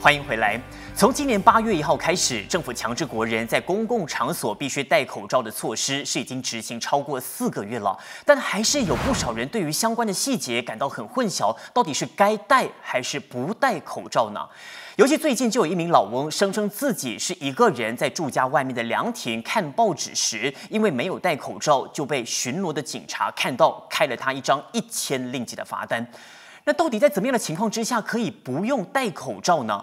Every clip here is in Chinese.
欢迎回来。从今年8月1号开始，政府强制国人在公共场所必须戴口罩的措施是已经执行超过4个月了，但还是有不少人对于相关的细节感到很混淆，到底是该戴还是不戴口罩呢？尤其最近就有一名老翁声称自己是一个人在住家外面的凉亭看报纸时，因为没有戴口罩就被巡逻的警察看到，开了他一张1000令吉的罚单。 那到底在怎么样的情况之下可以不用戴口罩呢？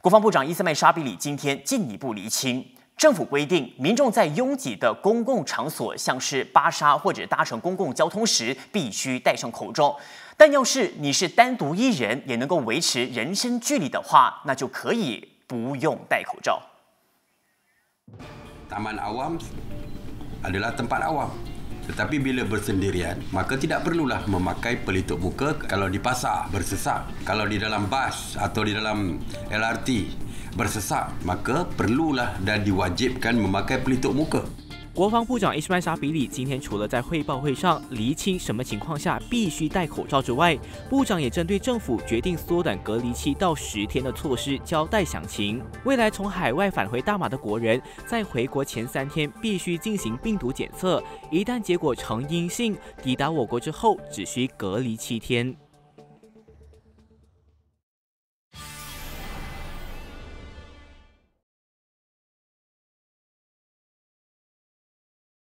国防部长伊斯迈沙比里今天进一步厘清，政府规定，民众在拥挤的公共场所，像是巴士或者搭乘公共交通时，必须戴上口罩。但要是你是单独一人，也能够维持人身距离的话，那就可以不用戴口罩。Taman awam adalah tempat awam. Tetapi bila bersendirian, maka tidak perlulah memakai pelitup muka kalau di pasar bersesak, kalau di dalam bas atau di dalam LRT bersesak, maka perlulah dan diwajibkan memakai pelitup muka. 国防部长伊斯迈沙比里今天除了在汇报会上厘清什么情况下必须戴口罩之外，部长也针对政府决定缩短隔离期到10天的措施交代详情。未来从海外返回大马的国人，在回国前3天必须进行病毒检测，一旦结果呈阴性，抵达我国之后只需隔离7天。